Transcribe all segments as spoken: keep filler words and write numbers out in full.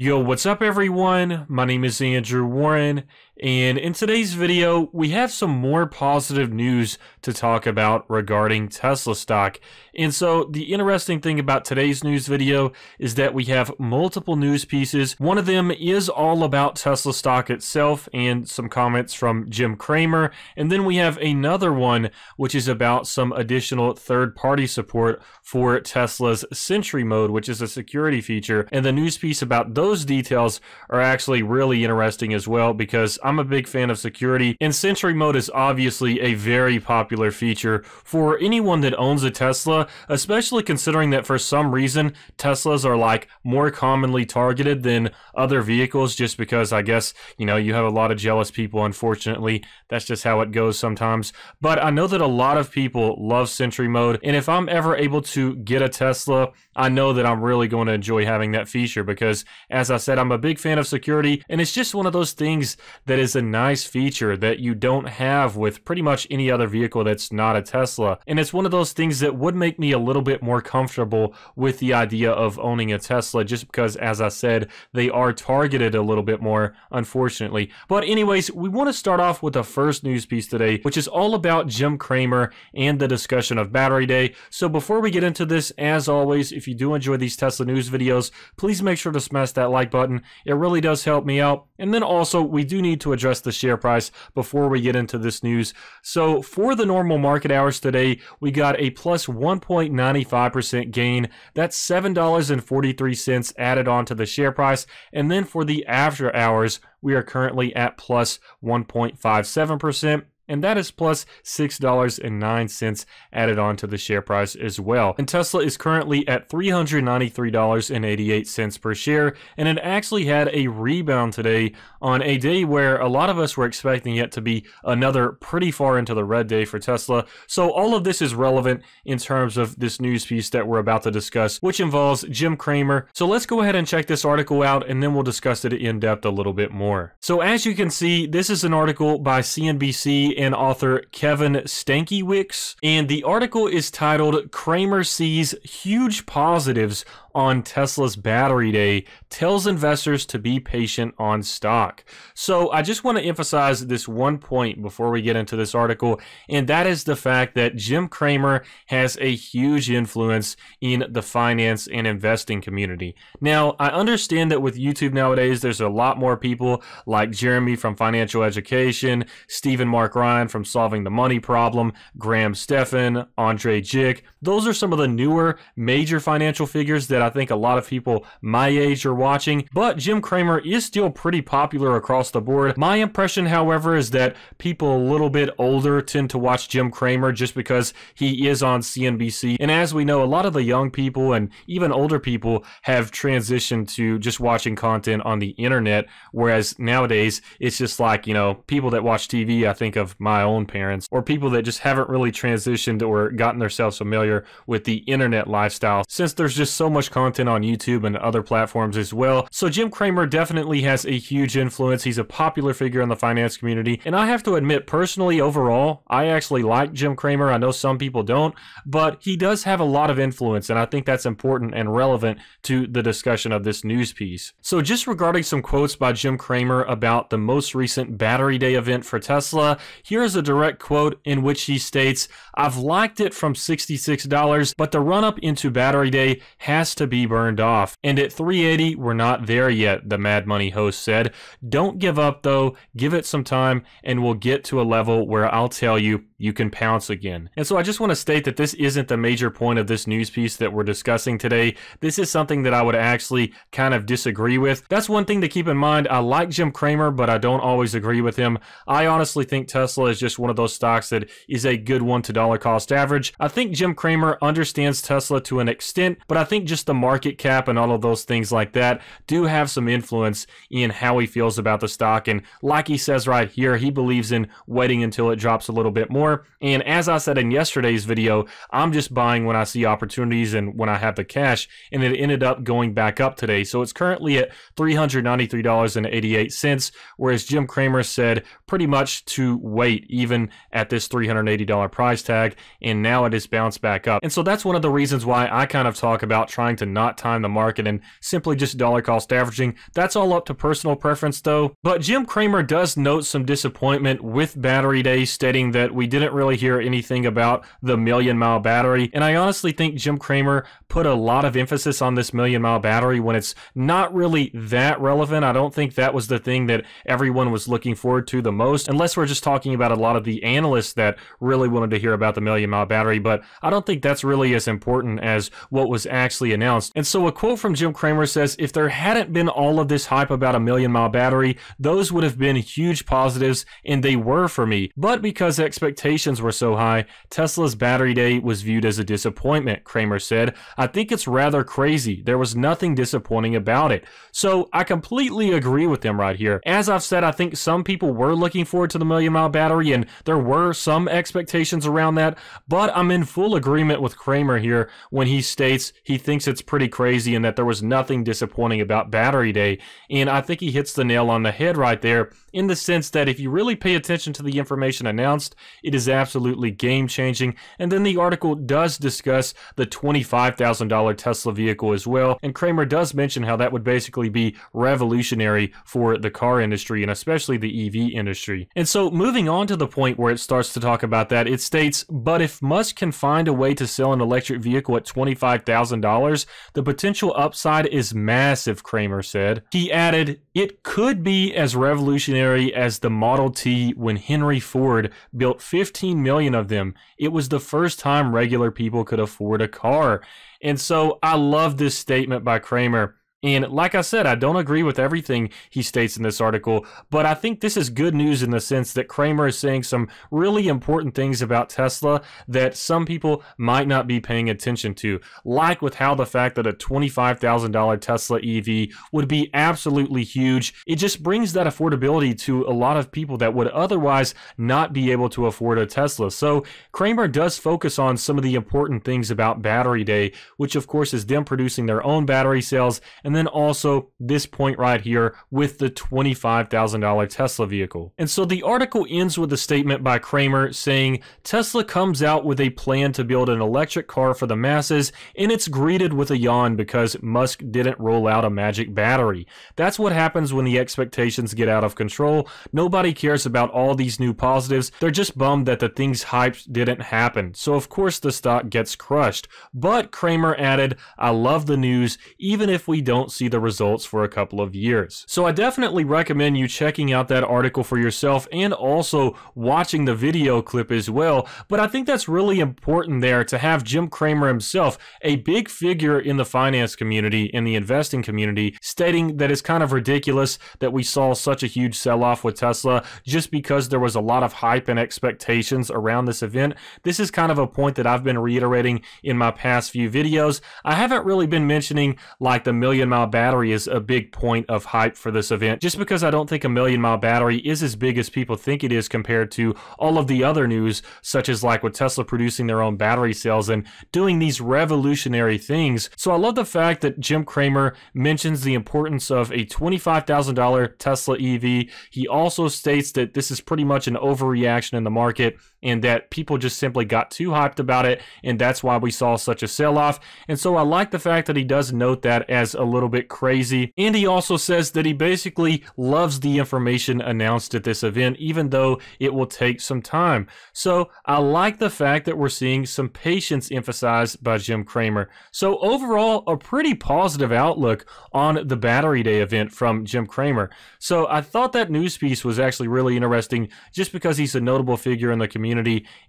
Yo, what's up everyone? My name is Andrew Warren, and in today's video, we have some more positive news to talk about regarding Tesla stock. And so the interesting thing about today's news video is that we have multiple news pieces. One of them is all about Tesla stock itself and some comments from Jim Cramer. And then we have another one, which is about some additional third-party support for Tesla's Sentry mode, which is a security feature. And the news piece about those Those details are actually really interesting as well, because I'm a big fan of security, and Sentry mode is obviously a very popular feature for anyone that owns a Tesla, especially considering that for some reason Teslas are like more commonly targeted than other vehicles, just because I guess, you know, you have a lot of jealous people. Unfortunately, that's just how it goes sometimes. But I know that a lot of people love Sentry mode, and if I'm ever able to get a Tesla, I know that I'm really going to enjoy having that feature, because as I said, I'm a big fan of security, and it's just one of those things that is a nice feature that you don't have with pretty much any other vehicle that's not a Tesla. And it's one of those things that would make me a little bit more comfortable with the idea of owning a Tesla, just because, as I said, they are targeted a little bit more, unfortunately. But anyways, we want to start off with the first news piece today, which is all about Jim Cramer and the discussion of Battery Day. So before we get into this, as always, if you do enjoy these Tesla news videos, please make sure to smash that like button. It really does help me out. And then also, we do need to address the share price before we get into this news. So for the normal market hours today, we got a plus one point nine five percent gain. That's seven dollars and forty-three cents added onto the share price. And then for the after hours, we are currently at plus one point five seven percent. And that is plus six dollars and nine cents added on to the share price as well. And Tesla is currently at three hundred ninety-three dollars and eighty-eight cents per share. And it actually had a rebound today on a day where a lot of us were expecting it to be another pretty far into the red day for Tesla. So all of this is relevant in terms of this news piece that we're about to discuss, which involves Jim Cramer. So let's go ahead and check this article out, and then we'll discuss it in depth a little bit more. So as you can see, this is an article by C N B C and author Kevin Stankiewicz, and the article is titled "Cramer Sees Huge Positives on Tesla's Battery Day, Tells Investors to Be Patient on Stock." So I just want to emphasize this one point before we get into this article, and that is the fact that Jim Cramer has a huge influence in the finance and investing community. Now, I understand that with YouTube nowadays, there's a lot more people like Jeremy from Financial Education, Stephen Mark Ryan from Solving the Money Problem, Graham Stephan, Andre Jick. Those are some of the newer major financial figures that I think a lot of people my age are watching, but Jim Cramer is still pretty popular across the board. My impression, however, is that people a little bit older tend to watch Jim Cramer just because he is on C N B C, and as we know, a lot of the young people and even older people have transitioned to just watching content on the internet, whereas nowadays it's just like, you know, people that watch T V, I think of my own parents, or people that just haven't really transitioned or gotten themselves familiar with the internet lifestyle, since there's just so much content on YouTube and other platforms as well. So Jim Cramer definitely has a huge influence. He's a popular figure in the finance community, and I have to admit, personally, overall, I actually like Jim Cramer. I know some people don't, but he does have a lot of influence, and I think that's important and relevant to the discussion of this news piece. So just regarding some quotes by Jim Cramer about the most recent Battery Day event for Tesla, here's a direct quote in which he states, "I've liked it from sixty-six dollars, but the run-up into Battery Day has to be burned off, and at three eighty we're not there yet," the Mad Money host said. "Don't give up though, give it some time, and we'll get to a level where I'll tell you you can pounce again." And so I just want to state that this isn't the major point of this news piece that we're discussing today. This is something that I would actually kind of disagree with. That's one thing to keep in mind. I like Jim Cramer, but I don't always agree with him. I honestly think Tesla is just one of those stocks that is a good one to dollar cost average. I think Jim Cramer understands Tesla to an extent, but I think just the market cap and all of those things like that do have some influence in how he feels about the stock. And like he says right here, he believes in waiting until it drops a little bit more. And as I said in yesterday's video, I'm just buying when I see opportunities and when I have the cash, and it ended up going back up today. So it's currently at three hundred ninety-three dollars and eighty-eight cents, whereas Jim Cramer said pretty much to wait even at this three hundred eighty dollar price tag, and now it has bounced back up. And so that's one of the reasons why I kind of talk about trying to not time the market and simply just dollar cost averaging. That's all up to personal preference though. But Jim Cramer does note some disappointment with Battery Day, stating that we didn't really hear anything about the million mile battery. And I honestly think Jim Cramer put a lot of emphasis on this million mile battery when it's not really that relevant. I don't think that was the thing that everyone was looking forward to the most, unless we're just talking about a lot of the analysts that really wanted to hear about the million mile battery. But I don't think that's really as important as what was actually announced. And so a quote from Jim Cramer says, if there hadn't been all of this hype about a million mile battery, those would have been huge positives, and they were for me. But because expectations were so high, Tesla's Battery Day was viewed as a disappointment, Cramer said. I think it's rather crazy. There was nothing disappointing about it. So I completely agree with him right here. As I've said, I think some people were looking forward to the million mile battery, and there were some expectations around that, but I'm in full agreement with Cramer here when he states he thinks it's pretty crazy and that there was nothing disappointing about Battery Day. And I think he hits the nail on the head right there, in the sense that if you really pay attention to the information announced, it is absolutely game-changing. And then the article does discuss the twenty-five thousand dollar Tesla vehicle as well, and Cramer does mention how that would basically be revolutionary for the car industry, and especially the E V industry. And so moving on to the point where it starts to talk about that, it states, but if Musk can find a way to sell an electric vehicle at twenty-five thousand dollars, the potential upside is massive, Cramer said. He added, it could be as revolutionary as the Model T when Henry Ford built fifteen million of them. It was the first time regular people could afford a car. And so I love this statement by Cramer. And like I said, I don't agree with everything he states in this article, but I think this is good news in the sense that Cramer is saying some really important things about Tesla that some people might not be paying attention to, like with how the fact that a twenty-five thousand dollar Tesla E V would be absolutely huge. It just brings that affordability to a lot of people that would otherwise not be able to afford a Tesla. So Cramer does focus on some of the important things about Battery Day, which of course is them producing their own battery cells, and then also this point right here with the twenty-five thousand dollar Tesla vehicle. And so the article ends with a statement by Cramer saying, Tesla comes out with a plan to build an electric car for the masses, and it's greeted with a yawn because Musk didn't roll out a magic battery. That's what happens when the expectations get out of control. Nobody cares about all these new positives. They're just bummed that the things hyped didn't happen. So of course the stock gets crushed. But Cramer added, I love the news, even if we don't Don't see the results for a couple of years. So I definitely recommend you checking out that article for yourself and also watching the video clip as well. But I think that's really important there to have Jim Cramer himself, a big figure in the finance community, in the investing community, stating that it's kind of ridiculous that we saw such a huge sell-off with Tesla just because there was a lot of hype and expectations around this event. This is kind of a point that I've been reiterating in my past few videos. I haven't really been mentioning like the million mile battery is a big point of hype for this event, just because I don't think a million mile battery is as big as people think it is compared to all of the other news, such as like with Tesla producing their own battery cells and doing these revolutionary things. So I love the fact that Jim Cramer mentions the importance of a twenty-five thousand dollar Tesla E V. He also states that this is pretty much an overreaction in the market and that people just simply got too hyped about it, and that's why we saw such a sell-off. And so I like the fact that he does note that as a little bit crazy. And he also says that he basically loves the information announced at this event, even though it will take some time. So I like the fact that we're seeing some patience emphasized by Jim Cramer. So overall, a pretty positive outlook on the Battery Day event from Jim Cramer. So I thought that news piece was actually really interesting just because he's a notable figure in the community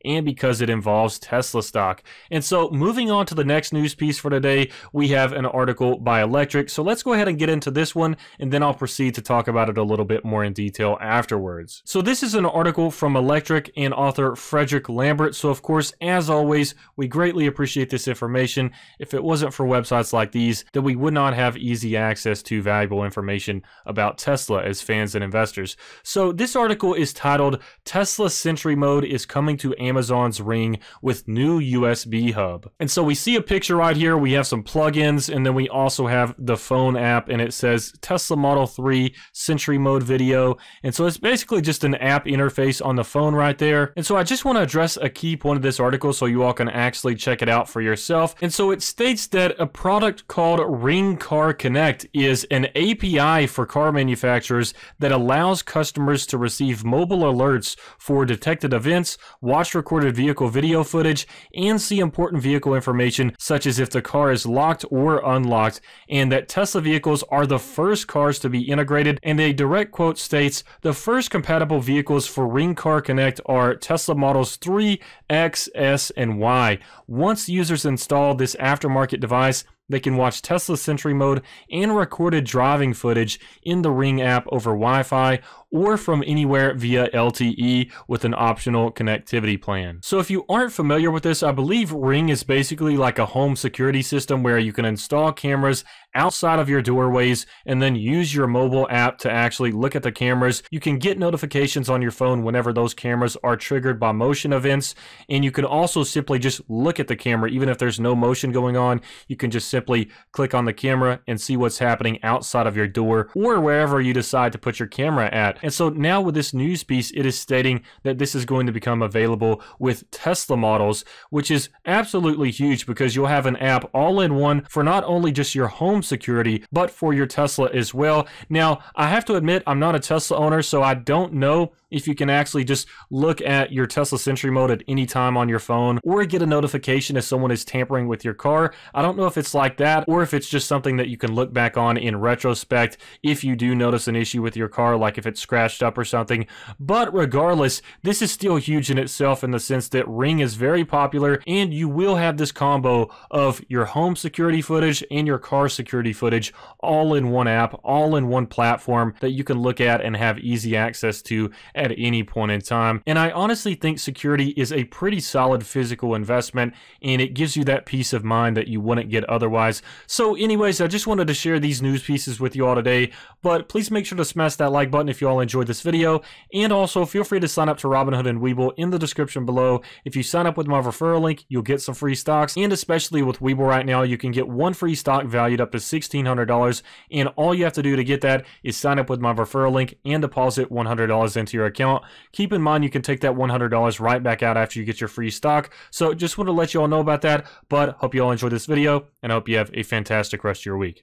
and because it involves Tesla stock. And so moving on to the next news piece for today, we have an article by Electric. So let's go ahead and get into this one, and then I'll proceed to talk about it a little bit more in detail afterwards. So this is an article from Electric and author Frederick Lambert. So of course, as always, we greatly appreciate this information. If it wasn't for websites like these, then we would not have easy access to valuable information about Tesla as fans and investors. So this article is titled, Tesla Sentry Mode is coming to Amazon's Ring with new U S B hub. And so we see a picture right here. We have some plugins, and then we also have the phone app, and it says Tesla Model three Sentry Mode Video. And so it's basically just an app interface on the phone right there. And so I just want to address a key point of this article so you all can actually check it out for yourself. And so it states that a product called Ring Car Connect is an A P I for car manufacturers that allows customers to receive mobile alerts for detected events, watch recorded vehicle video footage, and see important vehicle information such as if the car is locked or unlocked, and that Tesla vehicles are the first cars to be integrated. And a direct quote states, "The first compatible vehicles for Ring Car Connect are Tesla Models three, X, S, and Y. Once users install this aftermarket device, they can watch Tesla Sentry Mode and recorded driving footage in the Ring app over Wi-Fi or from anywhere via L T E with an optional connectivity plan." So if you aren't familiar with this, I believe Ring is basically like a home security system where you can install cameras outside of your doorways and then use your mobile app to actually look at the cameras. You can get notifications on your phone whenever those cameras are triggered by motion events, and you can also simply just look at the camera even if there's no motion going on. You can just simply click on the camera and see what's happening outside of your door or wherever you decide to put your camera at. And so now with this news piece, it is stating that this is going to become available with Tesla models, which is absolutely huge because you'll have an app all in one for not only just your home security, but for your Tesla as well. Now, I have to admit, I'm not a Tesla owner, so I don't know if you can actually just look at your Tesla Sentry Mode at any time on your phone or get a notification if someone is tampering with your car. I don't know if it's like that or if it's just something that you can look back on in retrospect if you do notice an issue with your car, like if it's scratched up or something. But regardless, this is still huge in itself in the sense that Ring is very popular, and you will have this combo of your home security footage and your car security footage all in one app, all in one platform that you can look at and have easy access to at any point in time. And I honestly think security is a pretty solid physical investment, and it gives you that peace of mind that you wouldn't get otherwise. So anyways, I just wanted to share these news pieces with you all today, but please make sure to smash that like button if you all enjoyed this video, and also feel free to sign up to Robinhood and Webull in the description below. If you sign up with my referral link, you'll get some free stocks, and especially with Webull right now, you can get one free stock valued up to sixteen hundred dollars, and all you have to do to get that is sign up with my referral link and deposit one hundred dollars into your account. Keep in mind, you can take that one hundred dollars right back out after you get your free stock. So just want to let you all know about that, but hope you all enjoyed this video, and I hope you have a fantastic rest of your week.